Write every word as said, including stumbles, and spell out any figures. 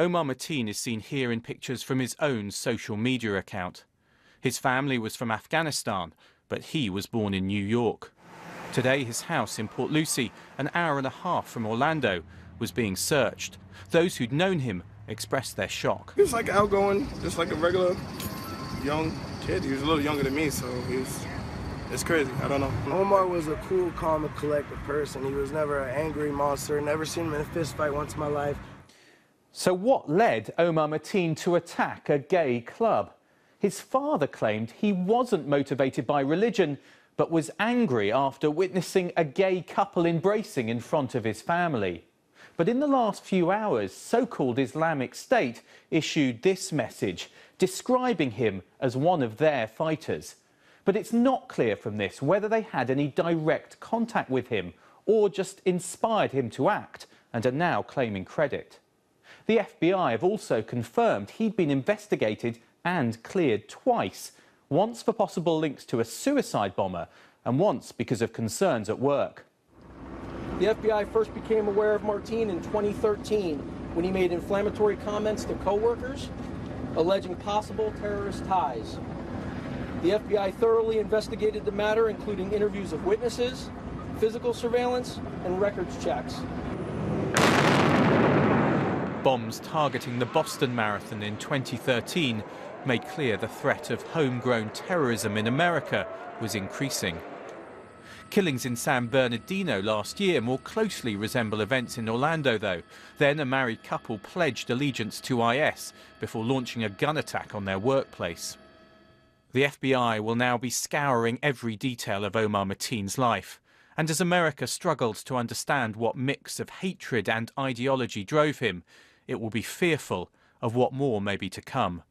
Omar Mateen is seen here in pictures from his own social media account. His family was from Afghanistan, but he was born in New York. Today, his house in Port Lucie, an hour and a half from Orlando, was being searched. Those who'd known him expressed their shock. He was like outgoing, just like a regular young kid. He was a little younger than me, so he was, it's crazy. I don't know. Omar was a cool, calm, and collected person. He was never an angry monster. Never seen him in a fist fight once in my life. So what led Omar Mateen to attack a gay club? His father claimed he wasn't motivated by religion, but was angry after witnessing a gay couple embracing in front of his family. But in the last few hours, so-called Islamic State issued this message, describing him as one of their fighters. But it's not clear from this whether they had any direct contact with him or just inspired him to act and are now claiming credit. The F B I have also confirmed he'd been investigated and cleared twice, once for possible links to a suicide bomber and once because of concerns at work. The F B I first became aware of Mateen in twenty thirteen when he made inflammatory comments to co-workers alleging possible terrorist ties. The F B I thoroughly investigated the matter, including interviews of witnesses, physical surveillance, and records checks. Bombs targeting the Boston Marathon in twenty thirteen made clear the threat of homegrown terrorism in America was increasing. Killings in San Bernardino last year more closely resemble events in Orlando, though. Then a married couple pledged allegiance to I S before launching a gun attack on their workplace. The F B I will now be scouring every detail of Omar Mateen's life. And as America struggles to understand what mix of hatred and ideology drove him, it will be fearful of what more may be to come.